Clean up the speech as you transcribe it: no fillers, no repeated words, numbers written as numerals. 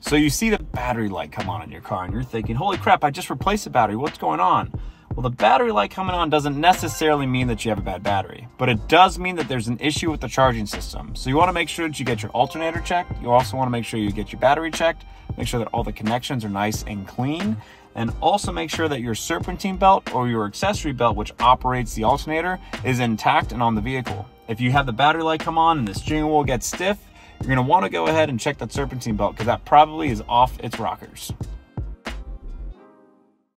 So you see the battery light come on in your car and you're thinking, holy crap, I just replaced the battery, what's going on? Well, the battery light coming on doesn't necessarily mean that you have a bad battery, but it does mean that there's an issue with the charging system. So you want to make sure that you get your alternator checked. You also want to make sure you get your battery checked, make sure that all the connections are nice and clean, and also make sure that your serpentine belt or your accessory belt, which operates the alternator, is intact and on the vehicle. If you have the battery light come on and the steering wheel gets stiff, you're going to want to go ahead and check that serpentine belt because that probably is off its rockers.